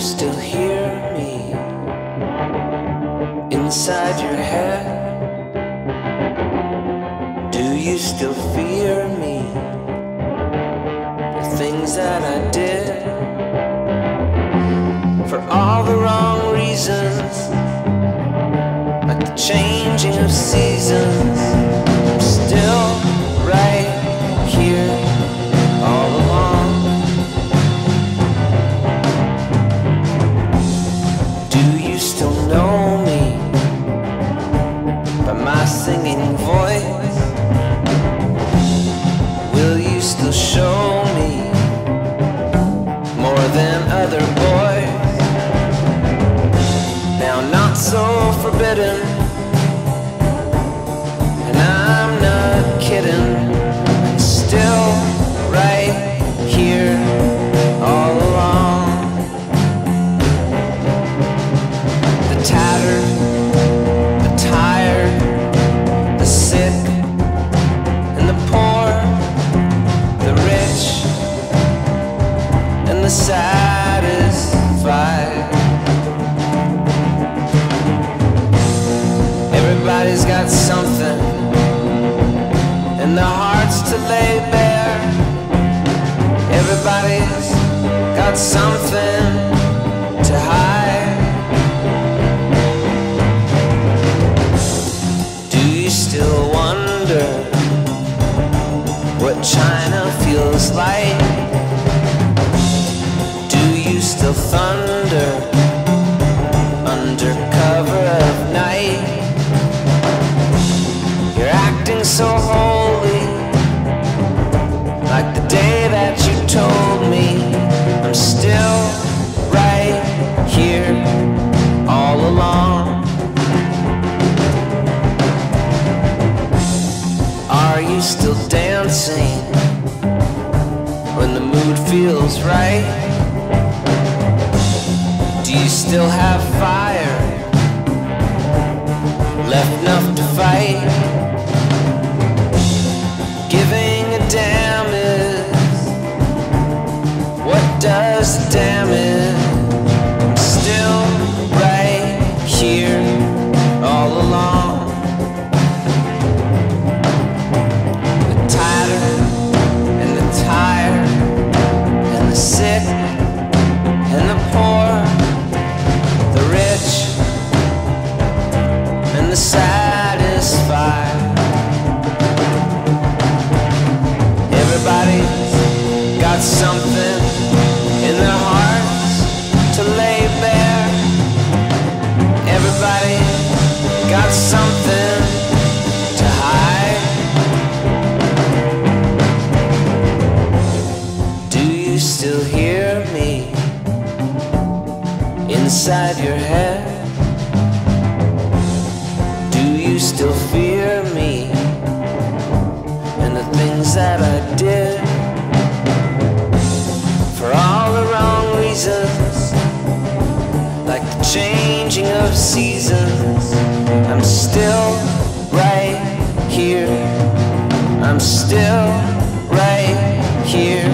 you still hear me inside your head? Do you still fear me? The things that I did, for all the wrong reasons, like the changing of seasons. I'm still right here all along. Singing voice, will you still show me more than other boys? Now not so forbidden, and I'm not kidding. I'm still right here all along. The tattered, satisfied. Everybody's got something in their hearts to lay bare. Everybody's got something to hide. Do you still wonder what China feels like? Still thunder under cover of night. You're acting so holy, like the day that you told me. I'm still right here all along. Are you still dancing when the mood feels right? Do you still have fire left enough to fight? Giving a damn is what does the damage? I'm still right here all along. The tighter and the tired and the sick and the poor, the satisfied. Everybody's got something in their hearts to lay bare. Everybody's got something to hide. Do you still hear me inside your head? Still fear me and the things that I did, for all the wrong reasons, like the changing of seasons. I'm still right here. I'm still right here.